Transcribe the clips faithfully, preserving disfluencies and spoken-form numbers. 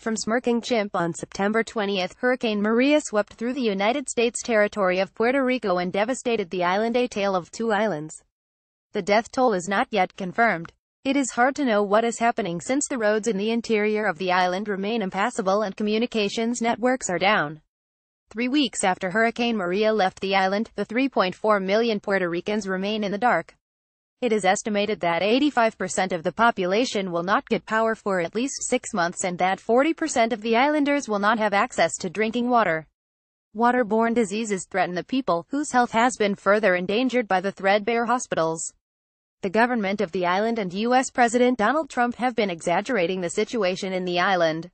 From Smirking Chimp on September twentieth, Hurricane Maria swept through the United States territory of Puerto Rico and devastated the island A Tale of Two Islands. The death toll is not yet confirmed. It is hard to know what is happening since the roads in the interior of the island remain impassable and communications networks are down. Three weeks after Hurricane Maria left the island, the three point four million Puerto Ricans remain in the dark. It is estimated that eighty-five percent of the population will not get power for at least six months and that forty percent of the islanders will not have access to drinking water. Waterborne diseases threaten the people, whose health has been further endangered by the threadbare hospitals. The government of the island and U S President Donald Trump have been exaggerating the situation in the island.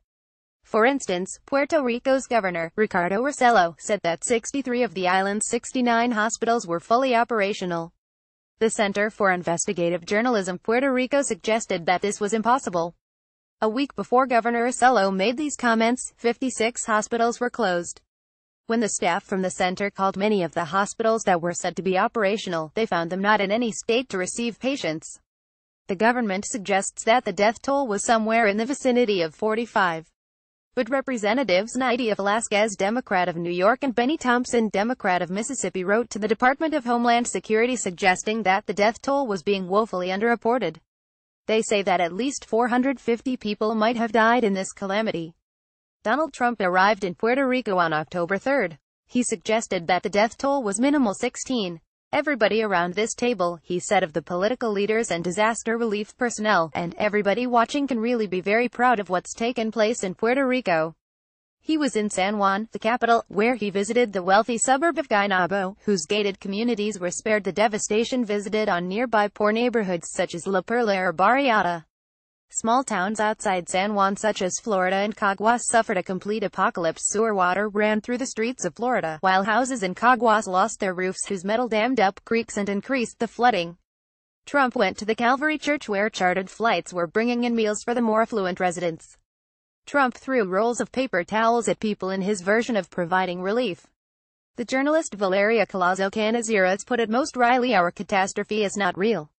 For instance, Puerto Rico's governor, Ricardo Rosselló, said that sixty-three of the island's sixty-nine hospitals were fully operational. The Center for Investigative Journalism Puerto Rico suggested that this was impossible. A week before Governor Rosselló made these comments, fifty-six hospitals were closed. When the staff from the center called many of the hospitals that were said to be operational, they found them not in any state to receive patients. The government suggests that the death toll was somewhere in the vicinity of forty-five. But Representatives Nydia Velasquez, Democrat of New York, and Benny Thompson, Democrat of Mississippi, wrote to the Department of Homeland Security suggesting that the death toll was being woefully underreported. They say that at least four hundred fifty people might have died in this calamity. Donald Trump arrived in Puerto Rico on October third. He suggested that the death toll was minimal, sixteen. Everybody around this table, he said of the political leaders and disaster relief personnel, and everybody watching can really be very proud of what's taken place in Puerto Rico. He was in San Juan, the capital, where he visited the wealthy suburb of Guaynabo, whose gated communities were spared the devastation visited on nearby poor neighborhoods such as La Perla or Barriada. Small towns outside San Juan such as Florida and Caguas suffered a complete apocalypse. Sewer water ran through the streets of Florida, while houses in Caguas lost their roofs whose metal dammed up creeks and increased the flooding. Trump went to the Calvary Church where chartered flights were bringing in meals for the more affluent residents. Trump threw rolls of paper towels at people in his version of providing relief. The journalist Valeria Colazzo Canizares put it most wryly, our catastrophe is not real.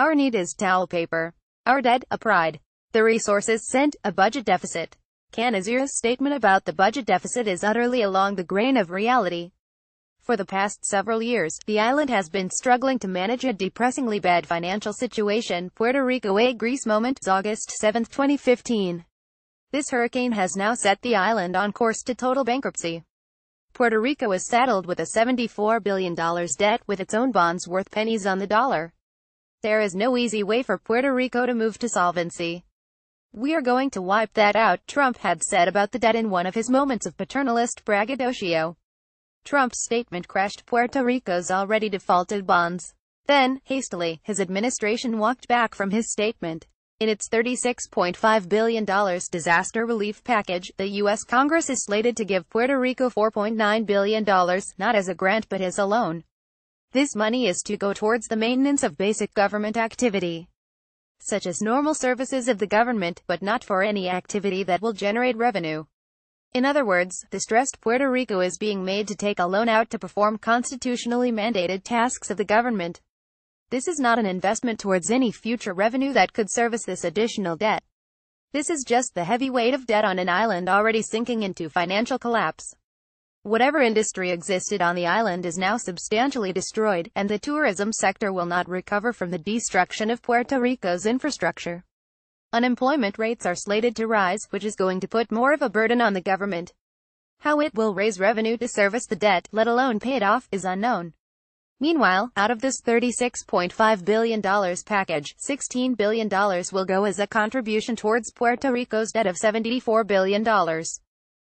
Our need is towel paper. Our dead, a pride. The resources sent, a budget deficit. Canizares' statement about the budget deficit is utterly along the grain of reality. For the past several years, the island has been struggling to manage a depressingly bad financial situation. Puerto Rico a Greece moment, August seventh twenty fifteen. This hurricane has now set the island on course to total bankruptcy. Puerto Rico is saddled with a seventy-four billion dollars debt, with its own bonds worth pennies on the dollar. There is no easy way for Puerto Rico to move to solvency. We are going to wipe that out, Trump had said about the debt in one of his moments of paternalist braggadocio. Trump's statement crashed Puerto Rico's already defaulted bonds. Then, hastily, his administration walked back from his statement. In its thirty-six point five billion dollars disaster relief package, the U S Congress is slated to give Puerto Rico four point nine billion dollars, not as a grant but as a loan. This money is to go towards the maintenance of basic government activity, such as normal services of the government, but not for any activity that will generate revenue. In other words, distressed Puerto Rico is being made to take a loan out to perform constitutionally mandated tasks of the government. This is not an investment towards any future revenue that could service this additional debt. This is just the heavy weight of debt on an island already sinking into financial collapse. Whatever industry existed on the island is now substantially destroyed, and the tourism sector will not recover from the destruction of Puerto Rico's infrastructure. Unemployment rates are slated to rise, which is going to put more of a burden on the government. How it will raise revenue to service the debt, let alone pay it off, is unknown. Meanwhile, out of this thirty-six point five billion dollars package, sixteen billion dollars will go as a contribution towards Puerto Rico's debt of seventy-four billion dollars.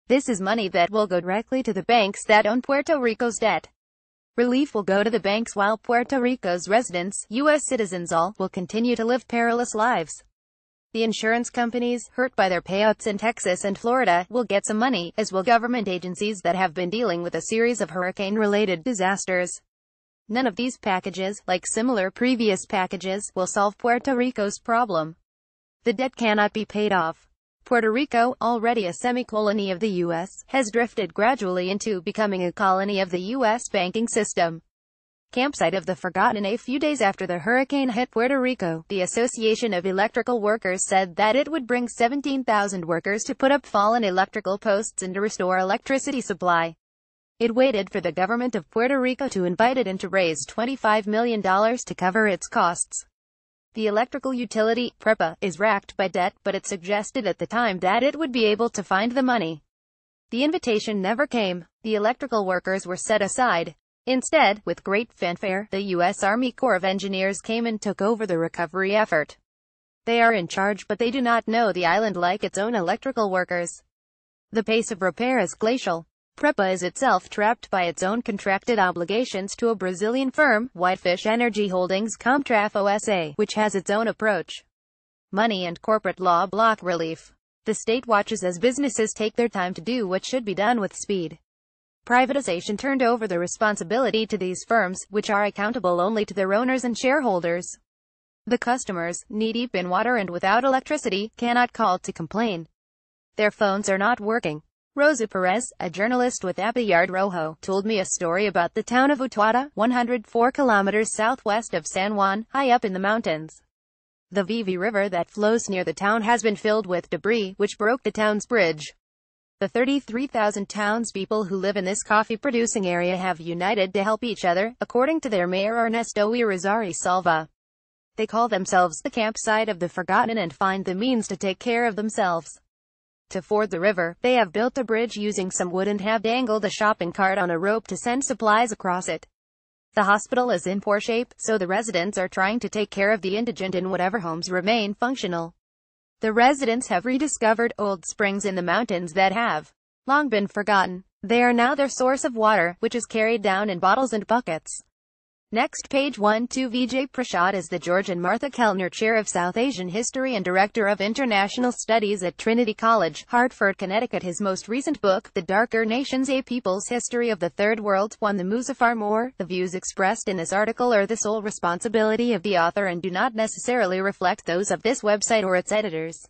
This is money that will go directly to the banks that own Puerto Rico's debt. Relief will go to the banks while Puerto Rico's residents, U S citizens all, will continue to live perilous lives. The insurance companies, hurt by their payouts in Texas and Florida, will get some money, as will government agencies that have been dealing with a series of hurricane-related disasters. None of these packages, like similar previous packages, will solve Puerto Rico's problem. The debt cannot be paid off. Puerto Rico, already a semi-colony of the U S, has drifted gradually into becoming a colony of the U S banking system. Campsite of the Forgotten. A few days after the hurricane hit Puerto Rico, the Association of Electrical Workers said that it would bring seventeen thousand workers to put up fallen electrical posts and to restore electricity supply. It waited for the government of Puerto Rico to invite it in to raise twenty-five million dollars to cover its costs. The electrical utility, PREPA, is racked by debt, but it suggested at the time that it would be able to find the money. The invitation never came. The electrical workers were set aside. Instead, with great fanfare, the U S Army Corps of Engineers came and took over the recovery effort. They are in charge, but they do not know the island like its own electrical workers. The pace of repair is glacial. PREPA is itself trapped by its own contracted obligations to a Brazilian firm, Whitefish Energy Holdings Comtrafo S A, which has its own approach. Money and corporate law block relief. The state watches as businesses take their time to do what should be done with speed. Privatization turned over the responsibility to these firms, which are accountable only to their owners and shareholders. The customers, knee-deep in water and without electricity, cannot call to complain. Their phones are not working. Rosa Perez, a journalist with Abbey Yard Rojo, told me a story about the town of Utuada, one hundred four kilometers southwest of San Juan, high up in the mountains. The Vivi River that flows near the town has been filled with debris, which broke the town's bridge. The thirty-three thousand townspeople who live in this coffee-producing area have united to help each other, according to their mayor Ernesto Irizarry Salva. They call themselves the Campsite of the Forgotten and find the means to take care of themselves. To ford the river, they have built a bridge using some wood and have dangled a shopping cart on a rope to send supplies across it. The hospital is in poor shape, so the residents are trying to take care of the indigent in whatever homes remain functional. The residents have rediscovered old springs in the mountains that have long been forgotten. They are now their source of water, which is carried down in bottles and buckets. Next page twelve. Vijay Prashad is the George and Martha Kellner Chair of South Asian History and Director of International Studies at Trinity College, Hartford, Connecticut. His most recent book, The Darker Nations: A People's History of the Third World, won the Muzaffar Moore. The views expressed in this article are the sole responsibility of the author and do not necessarily reflect those of this website or its editors.